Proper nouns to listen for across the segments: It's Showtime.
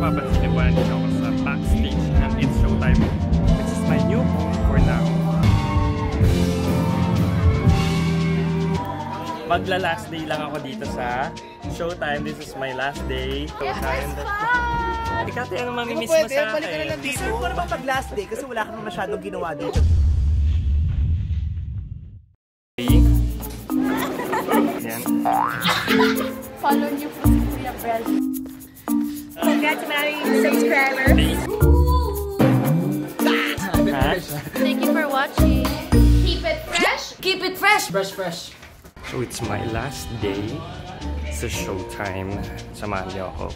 what happens in the brand shows backstage and It's Showtime, which is my new home for now. Magla-last day lang ako dito sa Showtime. This is my last day. Showtime. Yes, Kati, ano mamimiss mo sa akin? Balik ka na lang dito. Deserve ko naman pag last day kasi wala ka naman masyadong ginawa dito. Follow niyo po si Kuya Bell. Congrats maraming subscribers. Thank you for watching. Keep it fresh. Keep it fresh. Fresh, fresh. So it's my last day sa Showtime. Samahan niyo ako.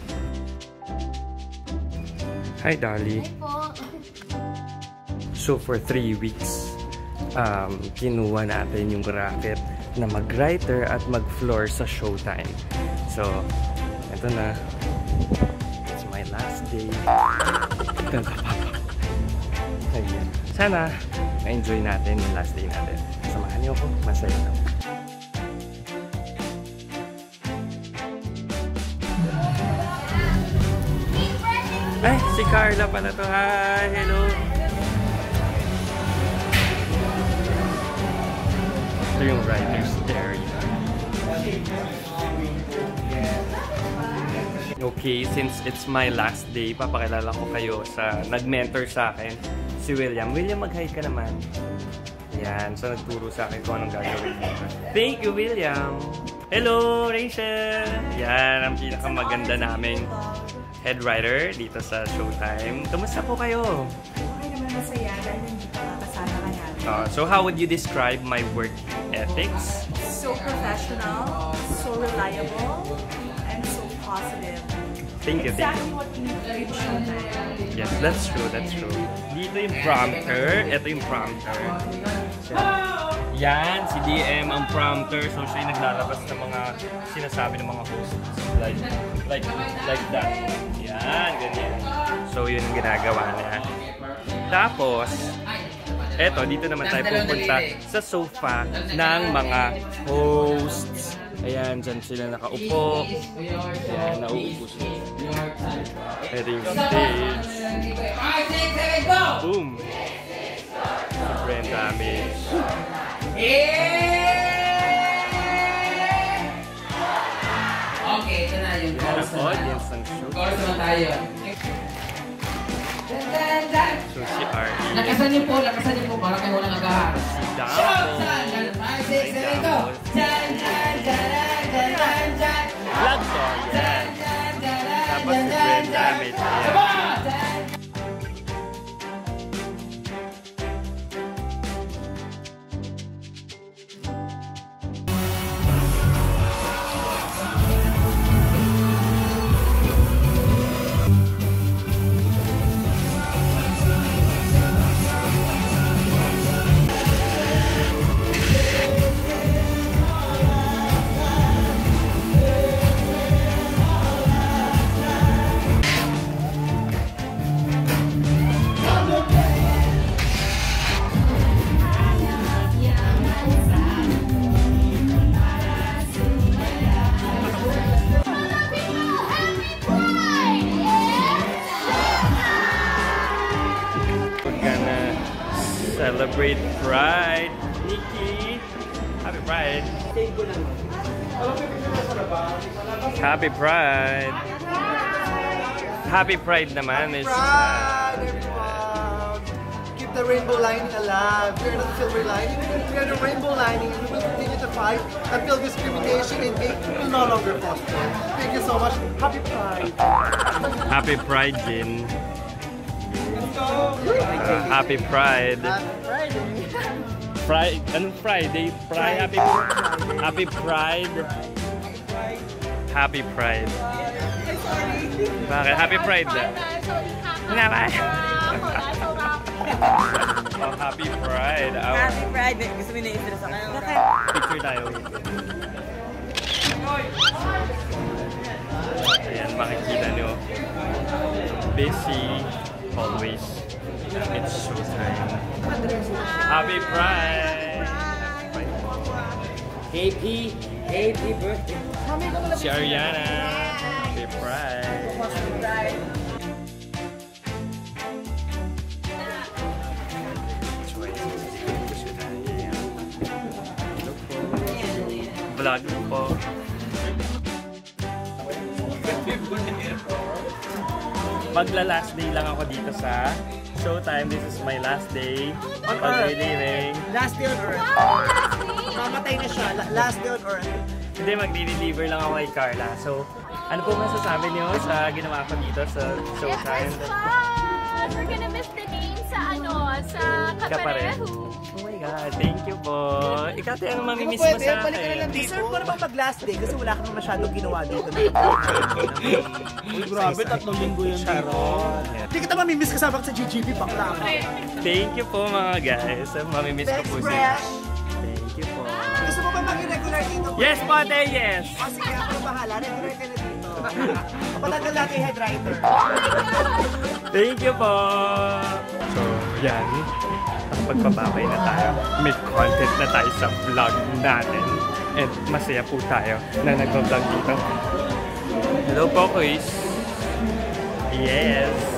Hi, Dolly. Hi po. So for 3 weeks, kinuha natin yung racket na mag-writer at mag-floor sa Showtime. So, ito na. It's my last day. Ganda pa. Ayan. Sana, na-enjoy natin yung last day natin. Samahan niyo ako. Masaya na. Ay, si Carla pala to. Hi! Hello! So yung writers there. Okay, since it's my last day, papakilala ko kayo sa nag-mentor sa akin, si William. William, mag-hi ka naman. Ayan, so nagturo sa akin kung anong gagawin. Thank you, William! Hello, Rachel! Ayan, ang pinakamaganda naming head writer dito sa Showtime. Kamusta po kayo? Okay naman, masaya. Dahil hindi pa kasama ka namin. So how would you describe my work ethics? So professional, so reliable, and so positive. Thank you. Exactly what you need to do. Yes, that's true, that's true. Dito yung prompter. Ito yung prompter. Yan, si DM ang prompter. So siya yung naglalabas ng mga sinasabi ng mga hosts. Like that. Yan, ganyan. So yun yung ginagawa niya. Tapos, eto, dito naman tayo pupunta sa sofa ng mga hosts. Ayan, dyan sila nakaupo. Ayan, nauupo sila. Ito yung stage. Boom! Sobrang dami. Okay, ito na yung audience ng show. Chorus na tayo. So si R.E. Lakasan niyo po para kayo walang agahan. Si Damo. Vlog ko, yan. Tapos si Brent Damit. Celebrate Pride! Nikki! Happy Pride! Happy Pride! Happy Pride naman! Happy Pride, everyone! Keep the rainbow lining alive! We are not silver lining, we are the rainbow lining, and we will continue to fight until discrimination and hate will no longer prosper. Thank you so much! Happy Pride! Happy Pride, Jin! Happy Pride. Friday. Ano Friday? Pride. Happy Pride. Happy Pride. Happy Pride. Bakit? Happy Pride na. Naman. Oh, Happy Pride. Happy Pride. Gusto mo na-interest ako. Picture tayo. Ayan, makikita nyo. Busy. Always, it's Showtime. Happy Pride! KP, KP birthday. Si Ariana, happy Pride. vlog po. Magla-last day lang ako dito sa Showtime. This is my last day on Earth. Last day on Earth. Mamatay na siya. Last day on Earth. Hindi, mag-deliver lang ako kay Carla. So, ano po masasabi niyo sa ginawa ko dito sa Showtime? Yeah, we're gonna miss the game sa ano, sa Kapareho. Oh my God, thank you po. Ikaw tayo ang mamimiss mo sa akin. Deserve ko naman mag-last day kasi wala ka naman masyadong ginawa dito. Uy, grabe, 3 linggo yun dito. Hindi kita mamimiss kasama sa GGP, bakla. Thank you po mga guys. Mamimiss ko po siya. Thank you po. Gusto mo ba mag-regular dito? Yes po, ate, yes! O sige, ako na bahala. Regular ka na dito. Kapatagal natin yung head writer. Thank you po! So, yan. Pagpapabay na tayo. May content na tayo sa vlog natin. At masaya po tayo na nag-vlog dito. Hello po, Chris. Yes!